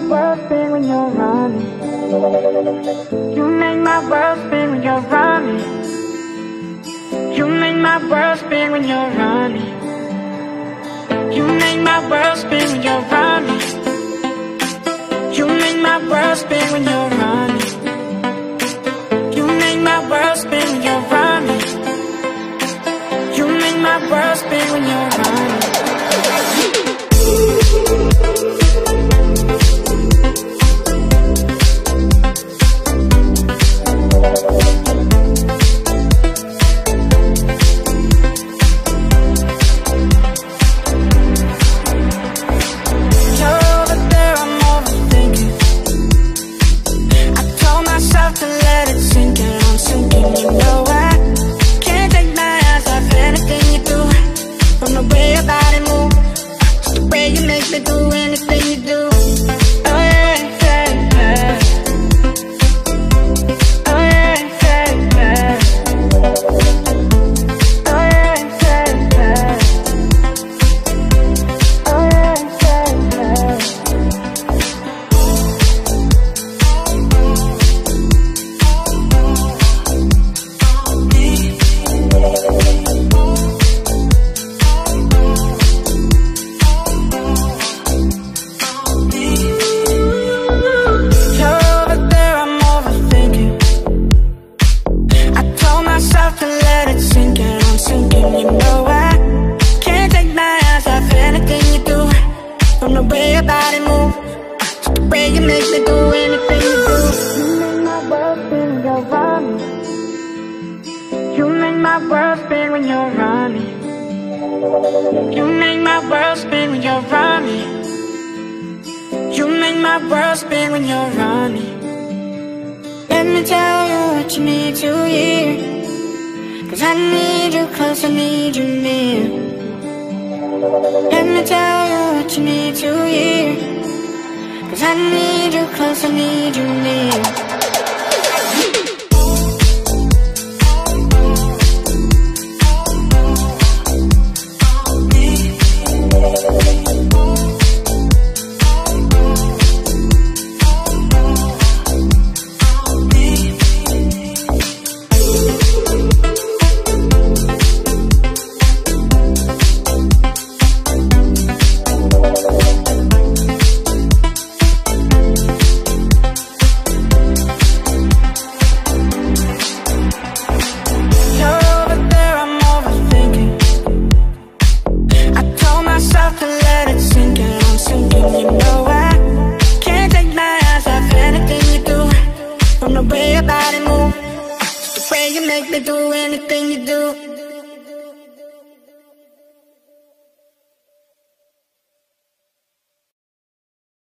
my world spin when you're running. You make my world spin when you're running. You make my world spin when you're running. You make my world spin when you're running. You make my world spin when you're running. You make my world spin when you're running. You make my world spin when you're running. The way you make me do anything you do.